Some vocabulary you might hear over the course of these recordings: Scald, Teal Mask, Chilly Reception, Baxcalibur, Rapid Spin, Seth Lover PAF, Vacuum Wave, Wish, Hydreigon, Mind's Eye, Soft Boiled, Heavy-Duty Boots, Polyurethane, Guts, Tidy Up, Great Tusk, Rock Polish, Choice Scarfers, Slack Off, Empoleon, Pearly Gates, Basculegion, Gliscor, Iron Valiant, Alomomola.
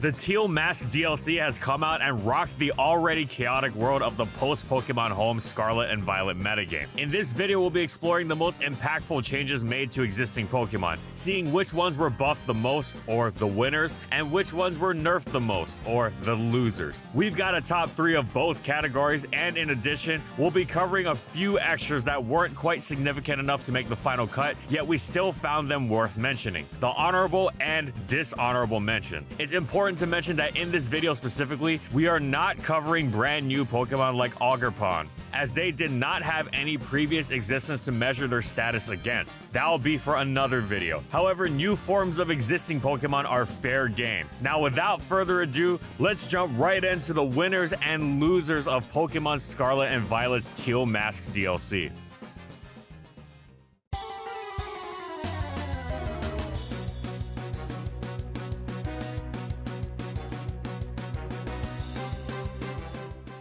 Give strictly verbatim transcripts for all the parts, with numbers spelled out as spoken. The Teal Mask D L C has come out and rocked the already chaotic world of the post-Pokemon Home Scarlet and Violet metagame. In this video, we'll be exploring the most impactful changes made to existing Pokemon, seeing which ones were buffed the most, or the winners, and which ones were nerfed the most, or the losers. We've got a top three of both categories, and in addition, we'll be covering a few extras that weren't quite significant enough to make the final cut, yet we still found them worth mentioning. The honorable and dishonorable mentions. It's important to mention that in this video specifically, we are not covering brand new Pokemon like Ogerpon, as they did not have any previous existence to measure their status against. That'll be for another video. However, new forms of existing Pokemon are fair game. Now, without further ado, let's jump right into the winners and losers of Pokemon Scarlet and Violet's Teal Mask D L C.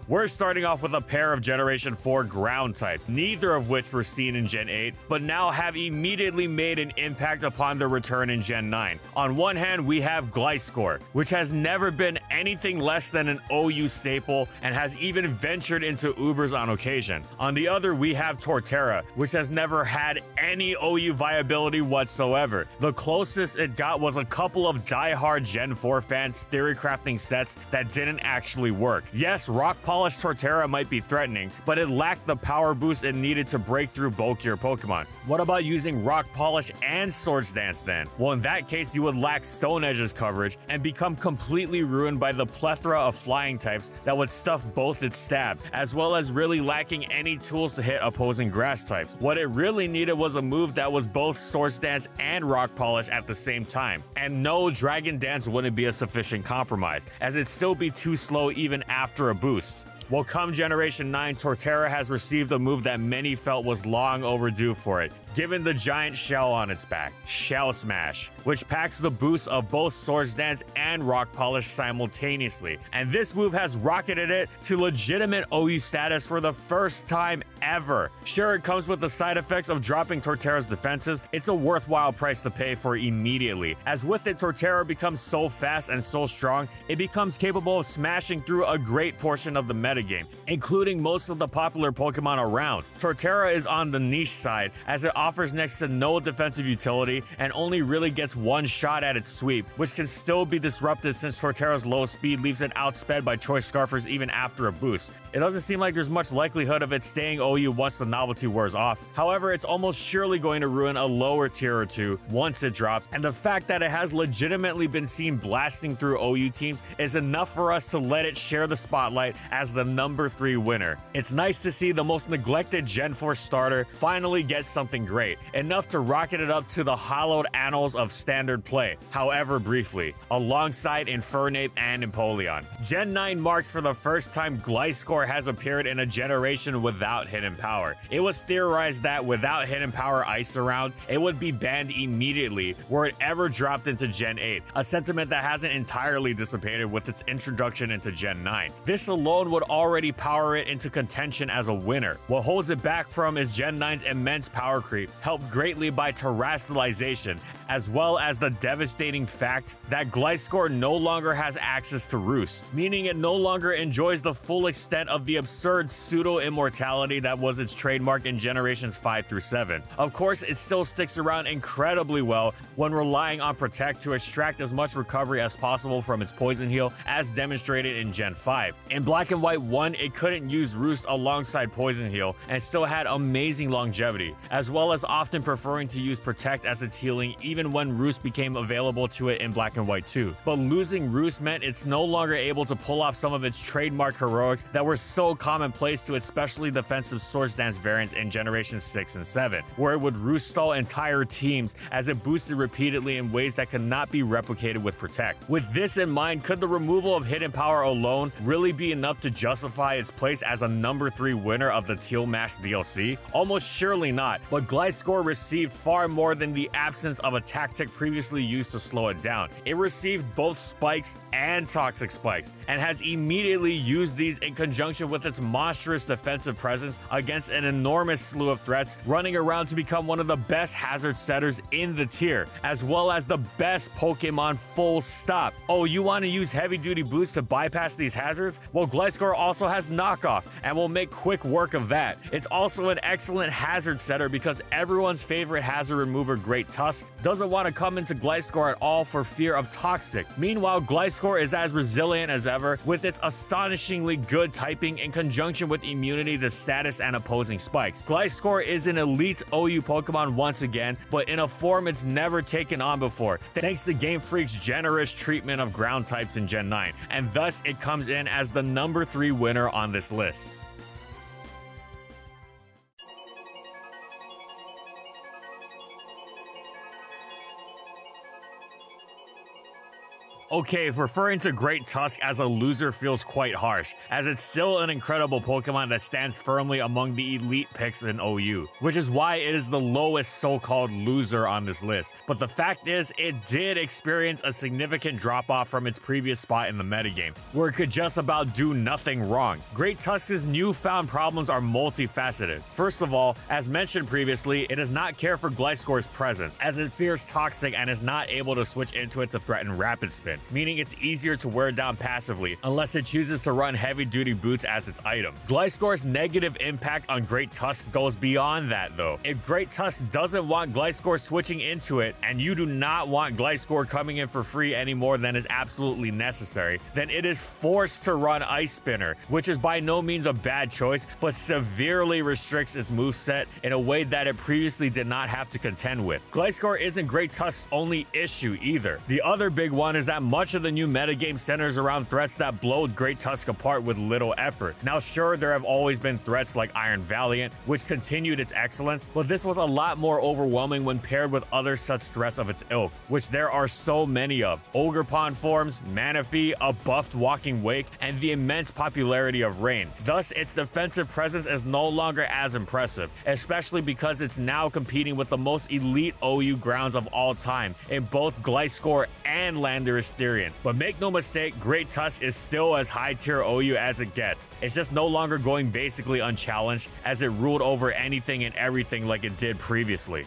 We're starting off with a pair of Generation four ground types, neither of which were seen in Gen eight, but now have immediately made an impact upon their return in Gen nine. On one hand, we have Gliscor, which has never been anything less than an O U staple and has even ventured into Ubers on occasion. On the other, we have Torterra, which has never had any O U viability whatsoever. The closest it got was a couple of die-hard Gen four fans theorycrafting sets that didn't actually work. Yes, Rock Polish Polished Torterra might be threatening, but it lacked the power boost it needed to break through bulkier Pokemon. What about using Rock Polish and Swords Dance then? Well, in that case, you would lack Stone Edge's coverage and become completely ruined by the plethora of flying types that would stuff both its stabs, as well as really lacking any tools to hit opposing grass types. What it really needed was a move that was both Swords Dance and Rock Polish at the same time. And no, Dragon Dance wouldn't be a sufficient compromise, as it'd still be too slow even after a boost. Well, come Generation nine, Torterra has received a move that many felt was long overdue for it, given the giant shell on its back, Shell Smash, which packs the boost of both Swords Dance and Rock Polish simultaneously. And this move has rocketed it to legitimate O U status for the first time ever. Sure, it comes with the side effects of dropping Torterra's defenses. It's a worthwhile price to pay for immediately, as with it, Torterra becomes so fast and so strong, it becomes capable of smashing through a great portion of the meta game, including most of the popular Pokemon around. Torterra is on the niche side, as it offers next to no defensive utility and only really gets one shot at its sweep, which can still be disrupted since Torterra's low speed leaves it outsped by Choice Scarfers even after a boost. It doesn't seem like there's much likelihood of it staying O U once the novelty wears off. However, it's almost surely going to ruin a lower tier or two once it drops, and the fact that it has legitimately been seen blasting through O U teams is enough for us to let it share the spotlight as the number three winner. It's nice to see the most neglected Gen four starter finally get something great, enough to rocket it up to the hallowed annals of standard play, however briefly, alongside Infernape and Empoleon. Gen nine marks for the first time Gliscor has appeared in a generation without Hidden Power. It was theorized that without Hidden Power Ice around, it would be banned immediately were it ever dropped into Gen eight, a sentiment that hasn't entirely dissipated with its introduction into Gen nine. This alone would already power it into contention as a winner. What holds it back from is Gen nine's immense power creep, helped greatly by Terastallize, as well as the devastating fact that Gliscor no longer has access to Roost, meaning it no longer enjoys the full extent of the absurd pseudo-immortality that was its trademark in Generations five through seven. Of course, it still sticks around incredibly well when relying on Protect to extract as much recovery as possible from its Poison Heal, as demonstrated in Gen five. In Black and White one, it couldn't use Roost alongside Poison Heal and still had amazing longevity, as well as often preferring to use Protect as its healing even when Roost became available to it in Black and White two. But losing Roost meant it's no longer able to pull off some of its trademark heroics that were so commonplace to its specially defensive Swords Dance variants in Generations six and seven, where it would Roost stall entire teams as it boosted repeatedly in ways that could not be replicated with Protect. With this in mind, could the removal of Hidden Power alone really be enough to justify its place as a number three winner of the Teal Mask D L C? Almost surely not, but Gliscor received far more than the absence of a tactic previously used to slow it down. It received both spikes and toxic spikes, and has immediately used these in conjunction with its monstrous defensive presence against an enormous slew of threats, running around to become one of the best hazard setters in the tier, as well as the best Pokemon full stop. Oh, you want to use heavy-duty boots to bypass these hazards? Well, Gliscor also has Knock Off, and will make quick work of that. It's also an excellent hazard setter because everyone's favorite hazard remover, Great Tusk, doesn't want to come into Gliscor at all for fear of Toxic. Meanwhile, Gliscor is as resilient as ever, with its astonishingly good typing in conjunction with immunity to status and opposing spikes. Gliscor is an elite O U Pokemon once again, but in a form it's never taken on before, thanks to Game Freak's generous treatment of ground types in Gen nine, and thus it comes in as the number three winner on this list. Okay, if referring to Great Tusk as a loser feels quite harsh, as it's still an incredible Pokemon that stands firmly among the elite picks in O U, which is why it is the lowest so-called loser on this list. But the fact is, it did experience a significant drop-off from its previous spot in the metagame, where it could just about do nothing wrong. Great Tusk's newfound problems are multifaceted. First of all, as mentioned previously, it does not care for Gliscor's presence, as it fears Toxic and is not able to switch into it to threaten Rapid Spin, meaning it's easier to wear down passively unless it chooses to run heavy-duty boots as its item. Gliscor's negative impact on Great Tusk goes beyond that, though. If Great Tusk doesn't want Gliscor switching into it, and you do not want Gliscor coming in for free any more than is absolutely necessary, then it is forced to run Ice Spinner, which is by no means a bad choice, but severely restricts its moveset in a way that it previously did not have to contend with. Gliscor isn't Great Tusk's only issue either. The other big one is that much of the new metagame centers around threats that blow Great Tusk apart with little effort. Now sure, there have always been threats like Iron Valiant, which continued its excellence, but this was a lot more overwhelming when paired with other such threats of its ilk, which there are so many of. Ogerpon forms, Manaphy, a buffed Walking Wake, and the immense popularity of Rain. Thus, its defensive presence is no longer as impressive, especially because it's now competing with the most elite O U grounds of all time in both Gliscor and Landorus. But make no mistake, Great Tusk is still as high-tier O U as it gets. It's just no longer going basically unchallenged, as it ruled over anything and everything like it did previously.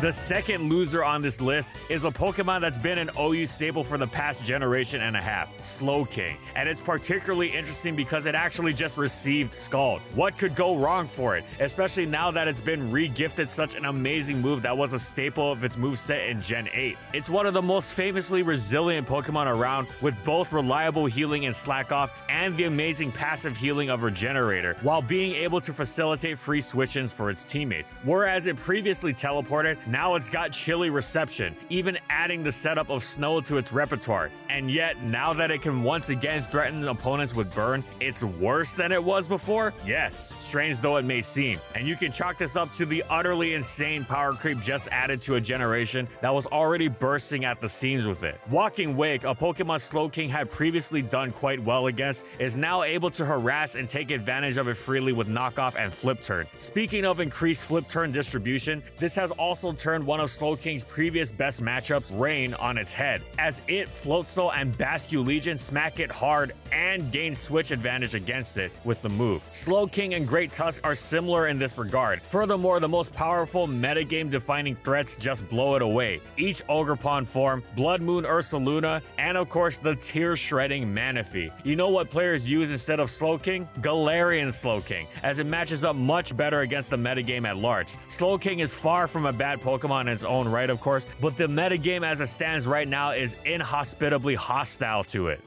The second loser on this list is a Pokemon that's been an O U staple for the past generation and a half, Slowking. And it's particularly interesting because it actually just received Scald. What could go wrong for it, especially now that it's been re-gifted such an amazing move that was a staple of its moveset in Gen eight. It's one of the most famously resilient Pokemon around, with both reliable healing and slack off and the amazing passive healing of Regenerator, while being able to facilitate free switch-ins for its teammates. Whereas it previously teleported, now it's got Chilly Reception, even adding the setup of Snow to its repertoire. And yet, now that it can once again threaten opponents with Burn, it's worse than it was before? Yes, strange though it may seem. And you can chalk this up to the utterly insane power creep just added to a generation that was already bursting at the seams with it. Walking Wake, a Pokemon Slowking had previously done quite well against, is now able to harass and take advantage of it freely with Knock Off and Flip Turn. Speaking of increased Flip Turn distribution, this has also turned one of Slowking's previous best matchups, Rain, on its head, as it, Floatzel, and Basculegion smack it hard and gain switch advantage against it with the move. Slowking and Great Tusk are similar in this regard. Furthermore, the most powerful metagame-defining threats just blow it away. Each Ogerpon form, Blood Moon Ursaluna, and of course the tier-shredding Manaphy. You know what players use instead of Slowking? Galarian Slowking, as it matches up much better against the metagame at large. Slowking is far from a bad Pokemon in its own right, of course, but the metagame as it stands right now is inhospitably hostile to it.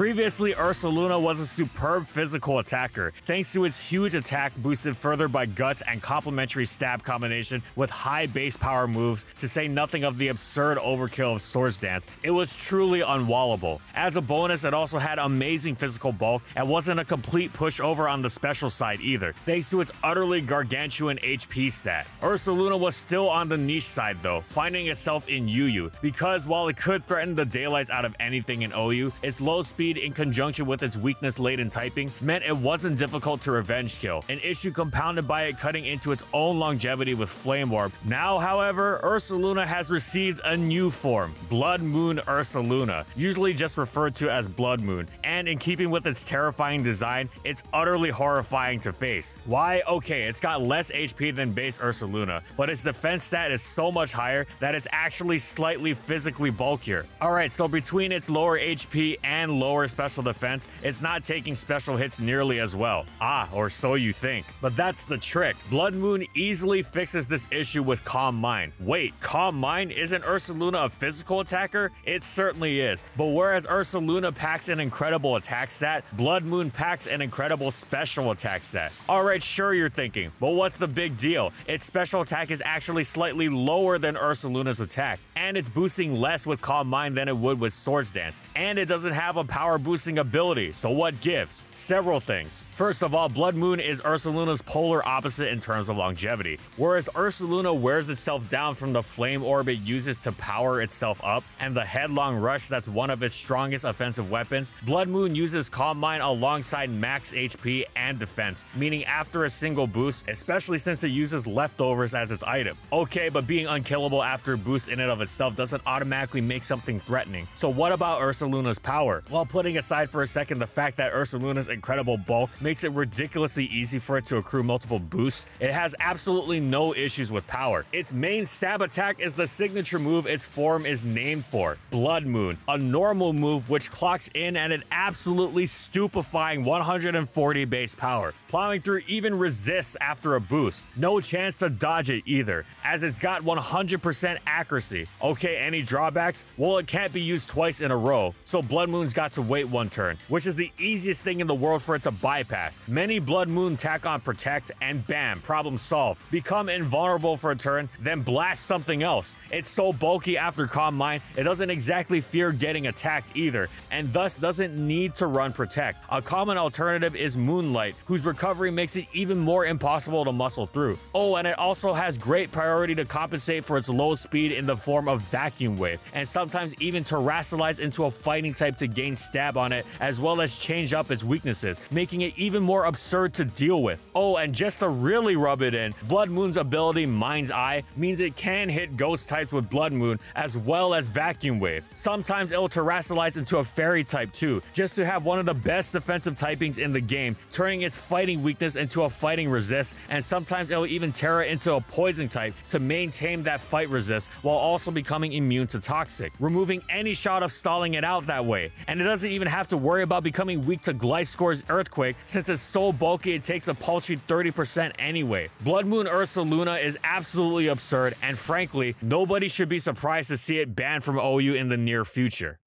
Previously, Ursaluna was a superb physical attacker, thanks to its huge attack boosted further by Guts and complementary stab combination with high base power moves, to say nothing of the absurd overkill of Swords Dance. It was truly unwallable. As a bonus, it also had amazing physical bulk and wasn't a complete pushover on the special side either, thanks to its utterly gargantuan H P stat. Ursaluna was still on the niche side though, finding itself in U U, because while it could threaten the daylights out of anything in O U, its low speed in conjunction with its weakness-laden typing meant it wasn't difficult to revenge kill, an issue compounded by it cutting into its own longevity with Flame Orb. Now, however, Ursaluna has received a new form, Blood Moon Ursaluna, usually just referred to as Blood Moon, and in keeping with its terrifying design, it's utterly horrifying to face. Why? Okay, it's got less H P than base Ursaluna, but its defense stat is so much higher that it's actually slightly physically bulkier. Alright, so between its lower H P and lower special defense, it's not taking special hits nearly as well. Ah, or so you think. But that's the trick. Blood Moon easily fixes this issue with Calm Mind. Wait, Calm Mind? Isn't Ursaluna a physical attacker? It certainly is. But whereas Ursaluna packs an incredible attack stat, Blood Moon packs an incredible special attack stat. Alright, sure you're thinking, but what's the big deal? Its special attack is actually slightly lower than Ursaluna's attack, and it's boosting less with Calm Mind than it would with Swords Dance, and it doesn't have a power boosting ability, so what gives? Several things. First of all, Blood Moon is Ursaluna's polar opposite in terms of longevity. Whereas Ursaluna wears itself down from the Flame Orb it uses to power itself up, and the Headlong Rush that's one of its strongest offensive weapons, Blood Moon uses Calm Mind alongside max H P and defense, meaning after a single boost, especially since it uses leftovers as its item. Okay, but being unkillable after a boost in and of itself doesn't automatically make something threatening. So what about Ursaluna's power? Well, putting aside for a second the fact that Ursaluna's incredible bulk makes it ridiculously easy for it to accrue multiple boosts, it has absolutely no issues with power. Its main stab attack is the signature move its form is named for, Blood Moon, a normal move which clocks in at an absolutely stupefying one hundred forty base power, plowing through even resists after a boost. No chance to dodge it either, as it's got one hundred percent accuracy. Okay, any drawbacks? Well, it can't be used twice in a row, so Blood Moon's got to wait one turn, which is the easiest thing in the world for it to bypass. Many Blood Moon tack on Protect, and bam, problem solved. Become invulnerable for a turn, then blast something else. It's so bulky after Calm Mind, it doesn't exactly fear getting attacked either, and thus doesn't need to run Protect. A common alternative is Moonlight, whose recovery makes it even more impossible to muscle through. Oh, and it also has great priority to compensate for its low speed in the form of Vacuum Wave, and sometimes even Terastallize into a fighting type to gain stab on it, as well as change up its weaknesses, making it even more absurd to deal with. Oh, and just to really rub it in, Blood Moon's ability Mind's Eye means it can hit ghost types with Blood Moon as well as Vacuum Wave. Sometimes it'll Terastallize into a fairy type too, just to have one of the best defensive typings in the game, turning its fighting weakness into a fighting resist, and sometimes it'll even Terra into a poison type to maintain that fight resist while also becoming immune to toxic, removing any shot of stalling it out that way. And it doesn't even have to worry about becoming weak to Gliscor's Earthquake, since it's so bulky it takes a paltry thirty percent anyway. Blood Moon Ursaluna is absolutely absurd, and frankly, nobody should be surprised to see it banned from O U in the near future.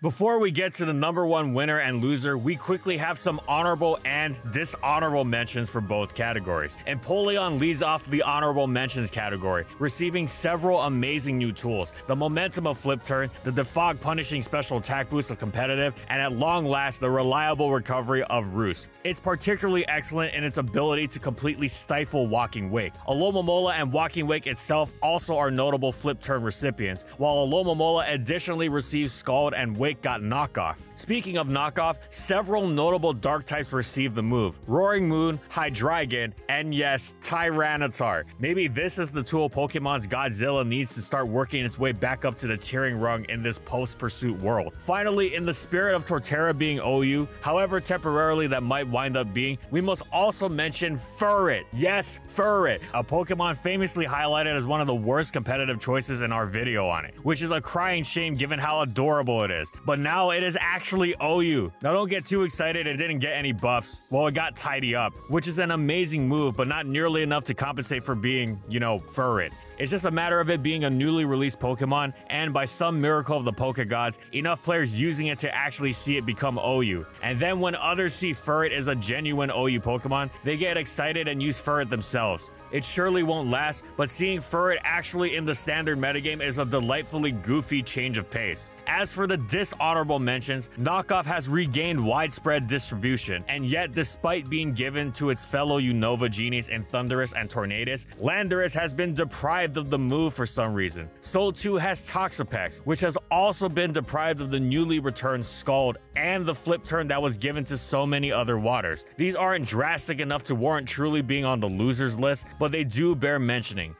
Before we get to the number one winner and loser, we quickly have some honorable and dishonorable mentions for both categories. Empoleon leads off the honorable mentions category, receiving several amazing new tools, the momentum of Flip Turn, the defog punishing special attack boost of Competitive, and at long last, the reliable recovery of Roost. It's particularly excellent in its ability to completely stifle Walking Wake. Alomomola and Walking Wake itself also are notable Flip Turn recipients, while Alomomola additionally receives Scald and Wake got Knock Off. Speaking of Knock Off, several notable dark types received the move: Roaring Moon, Hydreigon, and yes, Tyranitar. Maybe this is the tool Pokemon's Godzilla needs to start working its way back up to the tiering rung in this post-pursuit world. Finally, in the spirit of Torterra being O U, however temporarily that might wind up being, we must also mention Furret. Yes, Furret, a Pokemon famously highlighted as one of the worst competitive choices in our video on it, which is a crying shame given how adorable it is. but now it is actually O U. Now don't get too excited, it didn't get any buffs. Well, it got Tidy Up, which is an amazing move, but not nearly enough to compensate for being, you know, Furret. It's just a matter of it being a newly released Pokemon, and by some miracle of the Poke Gods, enough players using it to actually see it become O U. And then when others see Furret is a genuine O U Pokemon, they get excited and use Furret themselves. It surely won't last, but seeing Furret actually in the standard metagame is a delightfully goofy change of pace. As for the dishonorable mentions, Knock Off has regained widespread distribution, and yet despite being given to its fellow Unova genies in Thundurus and Tornadus, Landorus has been deprived of the move for some reason. So too has Toxapex, which has also been deprived of the newly returned Scald and the Flip Turn that was given to so many other waters. These aren't drastic enough to warrant truly being on the losers list, but they do bear mentioning.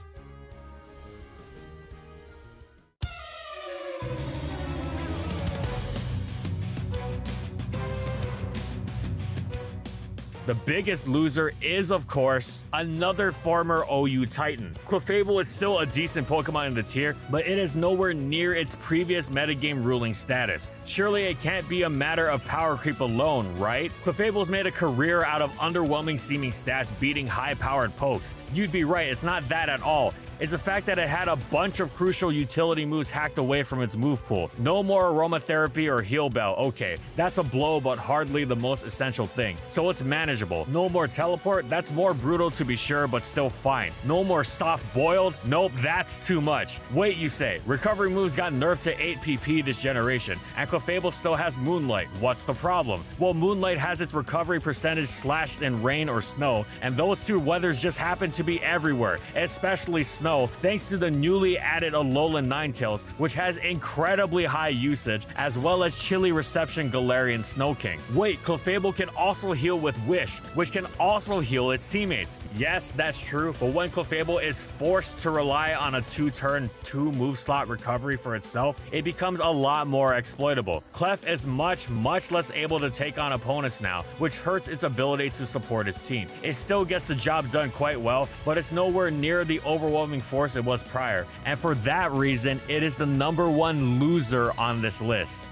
The biggest loser is, of course, another former O U Titan. Clefable is still a decent Pokemon in the tier, but it is nowhere near its previous metagame ruling status. Surely it can't be a matter of power creep alone, right? Clefable's made a career out of underwhelming seeming stats beating high-powered pokes. You'd be right, it's not that at all. It's the fact that it had a bunch of crucial utility moves hacked away from its move pool. No more aromatherapy or heal bell. Okay, that's a blow, but hardly the most essential thing, so it's manageable. No more teleport. That's more brutal to be sure, but still fine. No more soft boiled. Nope, that's too much. Wait, you say? Recovery moves got nerfed to eight P P this generation, and Clefable still has Moonlight. What's the problem? Well, Moonlight has its recovery percentage slashed in rain or snow, and those two weathers just happen to be everywhere, especially snow. Thanks to the newly added Alolan Ninetales, which has incredibly high usage, as well as Chilly Reception Galarian Snowking. Wait, Clefable can also heal with Wish, which can also heal its teammates. Yes, that's true, but when Clefable is forced to rely on a two-turn, two-move slot recovery for itself, it becomes a lot more exploitable. Clef is much, much less able to take on opponents now, which hurts its ability to support its team. It still gets the job done quite well, but it's nowhere near the overwhelming force it was prior, and for that reason it is the number one loser on this list.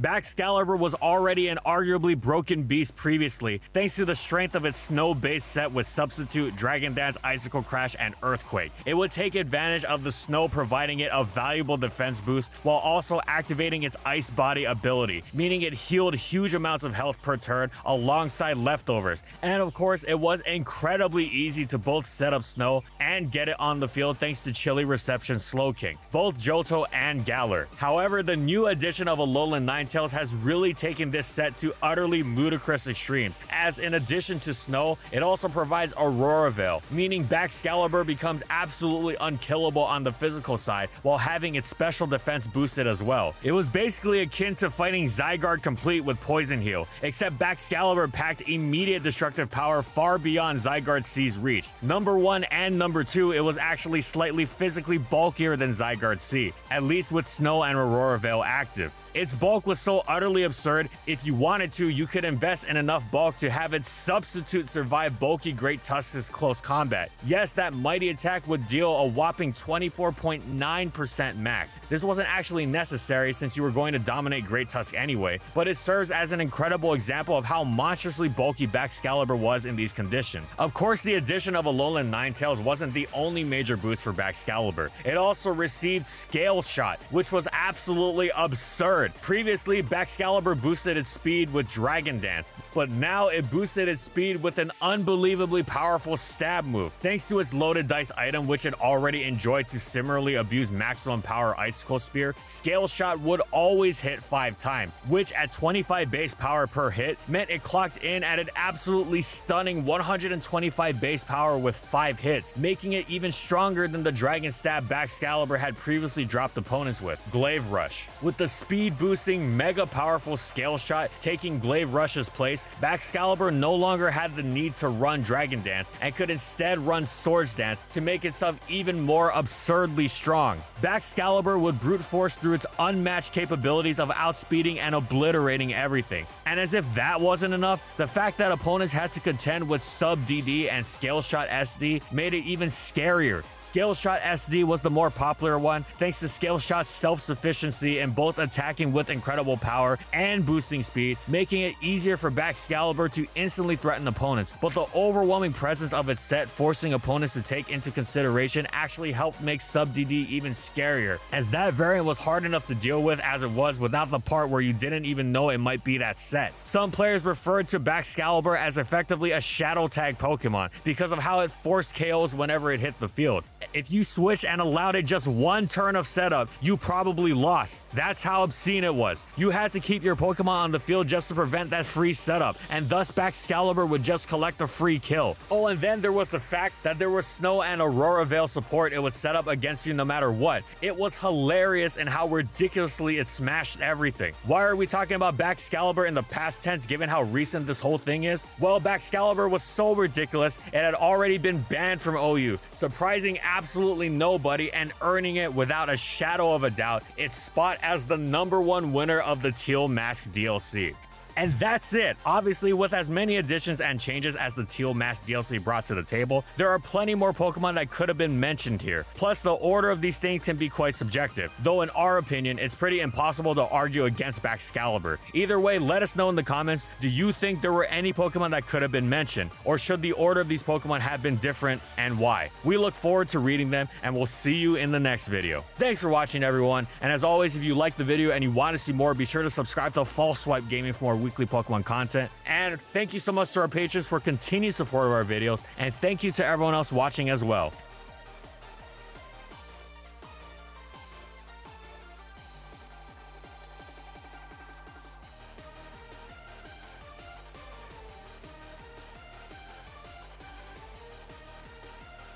Baxcalibur was already an arguably broken beast previously, thanks to the strength of its snow-based set with Substitute, Dragon Dance, Icicle Crash, and Earthquake. It would take advantage of the snow, providing it a valuable defense boost while also activating its Ice Body ability, meaning it healed huge amounts of health per turn alongside leftovers. And of course, it was incredibly easy to both set up snow and get it on the field thanks to Chilly Reception Slowking, both Johto and Galar. However, the new addition of Alolan Ninetales has really taken this set to utterly ludicrous extremes, as in addition to snow, it also provides Aurora Veil, meaning Baxcalibur becomes absolutely unkillable on the physical side while having its special defense boosted as well. It was basically akin to fighting Zygarde complete with Poison Heal, except Baxcalibur packed immediate destructive power far beyond Zygarde C's reach. Number one and number two, it was actually slightly physically bulkier than Zygarde C, at least with snow and Aurora Veil active. Its bulk was so utterly absurd, if you wanted to, you could invest in enough bulk to have its substitute survive bulky Great Tusk's close combat. Yes, that mighty attack would deal a whopping twenty-four point nine percent max. This wasn't actually necessary since you were going to dominate Great Tusk anyway, but it serves as an incredible example of how monstrously bulky Baxcalibur was in these conditions. Of course, the addition of Alolan Ninetales wasn't the only major boost for Baxcalibur. It also received Scale Shot, which was absolutely absurd. Previously, Baxcalibur boosted its speed with Dragon Dance, but now it boosted its speed with an unbelievably powerful stab move, thanks to its loaded dice item, which it already enjoyed to similarly abuse maximum power Icicle Spear. Scale Shot would always hit five times, which at twenty-five base power per hit meant it clocked in at an absolutely stunning one hundred twenty-five base power with five hits, making it even stronger than the Dragon Stab Baxcalibur had previously dropped opponents with. Glaive Rush. With the speed boosting mega powerful Scale Shot, taking Glaive Rush's place, Baxcalibur no longer had the need to run Dragon Dance and could instead run Swords Dance to make itself even more absurdly strong. Baxcalibur would brute force through its unmatched capabilities of outspeeding and obliterating everything. And as if that wasn't enough, the fact that opponents had to contend with Sub-D D and Scale Shot S D made it even scarier. Scale Shot S D was the more popular one, thanks to Scale Shot's self-sufficiency in both attacking with incredible power and boosting speed, making it easier for Baxcalibur to instantly threaten opponents. But the overwhelming presence of its set, forcing opponents to take into consideration, actually helped make Sub-D D even scarier, as that variant was hard enough to deal with as it was without the part where you didn't even know it might be that set. Some players referred to Baxcalibur as effectively a Shadow Tag Pokemon because of how it forced K Os whenever it hit the field. If you switched and allowed it just one turn of setup, you probably lost. That's how obscene it was. You had to keep your Pokemon on the field just to prevent that free setup, and thus Baxcalibur would just collect a free kill. Oh, and then there was the fact that there was Snow and Aurora Veil support it would set up against you no matter what. It was hilarious in how ridiculously it smashed everything. Why are we talking about Baxcalibur in the past tense given how recent this whole thing is? Well, Baxcalibur was so ridiculous, it had already been banned from O U, surprising absolutely nobody and earning it without a shadow of a doubt its spot as the number one winner of the Teal Mask D L C. And that's it. Obviously, with as many additions and changes as the Teal Mask D L C brought to the table, there are plenty more Pokemon that could have been mentioned here. Plus, the order of these things can be quite subjective, though in our opinion, it's pretty impossible to argue against Baxcalibur. Either way, let us know in the comments, do you think there were any Pokemon that could have been mentioned? Or should the order of these Pokemon have been different, and why? We look forward to reading them, and we'll see you in the next video. Thanks for watching, everyone. And as always, if you liked the video and you want to see more, be sure to subscribe to Fallswipe Gaming for more weekly Pokemon content, and thank you so much to our patrons for continued support of our videos, and thank you to everyone else watching as well.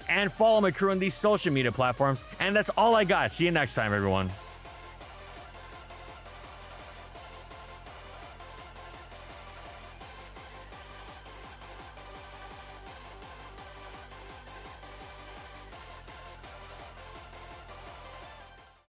And follow my crew on these social media platforms, and that's all I got. See you next time, everyone.